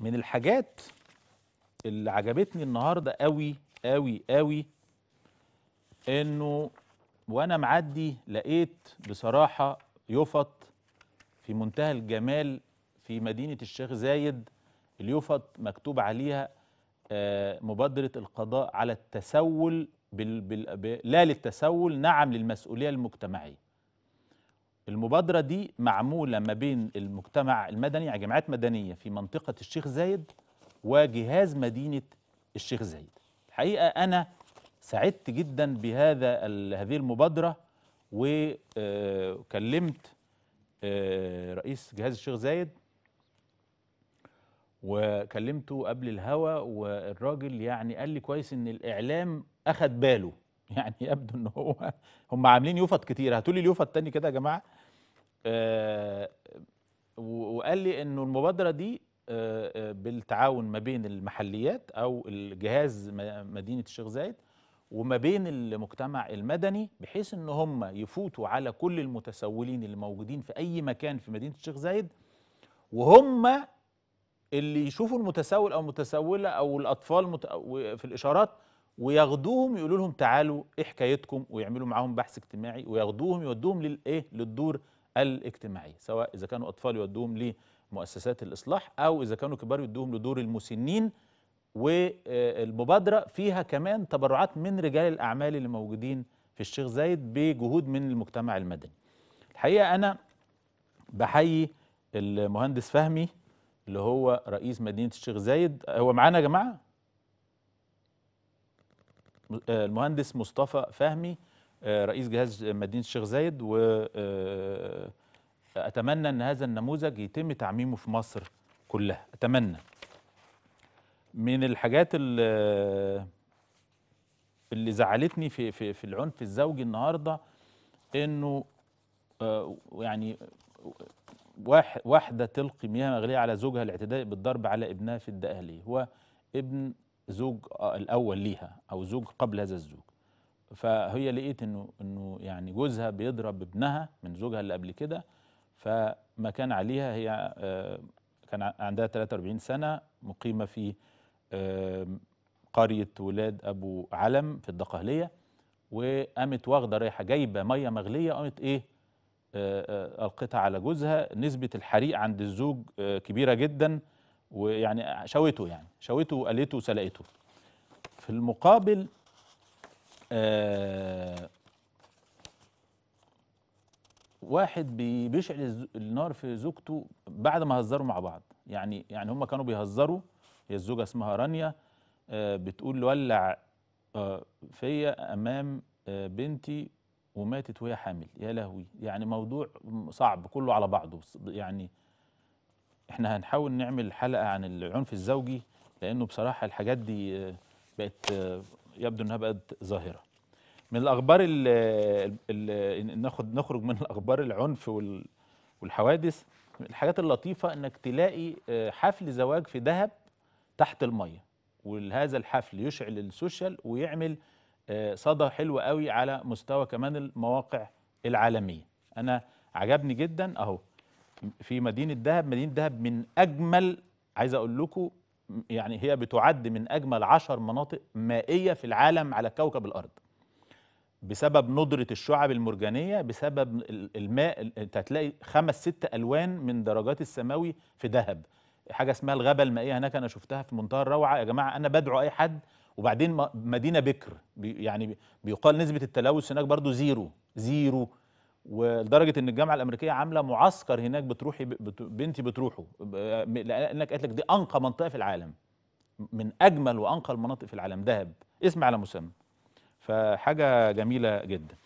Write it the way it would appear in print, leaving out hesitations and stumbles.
من الحاجات اللي عجبتني النهارده قوي قوي قوي انه وانا معدي لقيت بصراحه يفط في منتهى الجمال في مدينه الشيخ زايد. اليفط مكتوب عليها مبادره القضاء على التسول لا للتسول، نعم للمسؤوليه المجتمعيه. المبادرة دي معمولة ما بين المجتمع المدني، يعني جمعيات مدنية في منطقة الشيخ زايد وجهاز مدينة الشيخ زايد. الحقيقة أنا سعدت جدا بهذا هذه المبادرة، وكلمت رئيس جهاز الشيخ زايد وكلمته قبل الهوا، والراجل يعني قال لي كويس إن الإعلام أخد باله، يعني يبدو ان هو هم عاملين يفط كتير. هاتولي اليفط تاني كده يا جماعه. وقال لي انه المبادره دي بالتعاون ما بين المحليات او الجهاز مدينه الشيخ زايد وما بين المجتمع المدني، بحيث ان هم يفوتوا على كل المتسولين اللي موجودين في اي مكان في مدينه الشيخ زايد، وهم اللي يشوفوا المتسول او المتسوله او الاطفال في الاشارات وياخدوهم يقولوا لهم تعالوا ايه حكايتكم، ويعملوا معاهم بحث اجتماعي وياخدوهم يودوهم للايه للدور الاجتماعي، سواء اذا كانوا اطفال يودوهم لمؤسسات الاصلاح او اذا كانوا كبار يودوهم لدور المسنين. والمبادره فيها كمان تبرعات من رجال الاعمال اللي موجودين في الشيخ زايد بجهود من المجتمع المدني. الحقيقه انا بحيي المهندس فهمي اللي هو رئيس مدينه الشيخ زايد. هو معانا يا جماعه المهندس مصطفى فهمي رئيس جهاز مدينة الشيخ زايد، وأتمنى أن هذا النموذج يتم تعميمه في مصر كلها. أتمنى من الحاجات اللي زعلتني في العنف الزوجي النهاردة أنه يعني واحدة تلقي مياه مغلية على زوجها الاعتداء بالضرب على ابنها في الدقهلية. هو ابن زوج الاول ليها او زوج قبل هذا الزوج، فهي لقيت انه يعني جوزها بيضرب ابنها من زوجها اللي قبل كده، فما كان عليها. هي كان عندها 43 سنه، مقيمه في قريه ولاد ابو علم في الدقهليه، وقامت واخده رايحه جايبه ميه مغليه، قامت ايه القتها على جوزها. نسبه الحريق عند الزوج كبيره جدا، ويعني شويته وقالته وسلقته. في المقابل واحد بيشعل النار في زوجته بعد ما هزروا مع بعض. يعني هم كانوا بيهزروا، هي الزوجة اسمها رانيا بتقول ولع فيا أمام بنتي وماتت وهي حامل. يا لهوي، يعني موضوع صعب كله على بعضه. يعني احنا هنحاول نعمل حلقة عن العنف الزوجي، لأنه بصراحة الحاجات دي بقت يبدو أنها بقت ظاهرة. من الأخبار نخرج من الأخبار العنف والحوادث. الحاجات اللطيفة إنك تلاقي حفل زواج في دهب تحت المية، وهذا الحفل يشعل السوشيال ويعمل صدى حلو قوي على مستوى كمان المواقع العالمية. أنا عجبني جدا أهو في مدينة دهب. مدينة دهب من أجمل، عايز أقول لكم يعني هي بتعد من أجمل 10 مناطق مائية في العالم على كوكب الأرض، بسبب ندرة الشعب المرجانية، بسبب الماء. أنت هتلاقي 5-6 ألوان من درجات السماوي في دهب، حاجة اسمها الغابة المائية هناك. أنا شفتها في منتهى الروعة يا جماعة. أنا بدعو أي حد. وبعدين مدينة بكر، يعني بيقال نسبة التلوث هناك برضو زيرو، ولدرجه ان الجامعه الامريكيه عامله معسكر هناك. بتروحي بنتي بتروحه، لانك قالت لك دي انقى منطقه في العالم، من اجمل وانقى المناطق في العالم دهب، اسم على مسمى. فحاجه جميله جدا.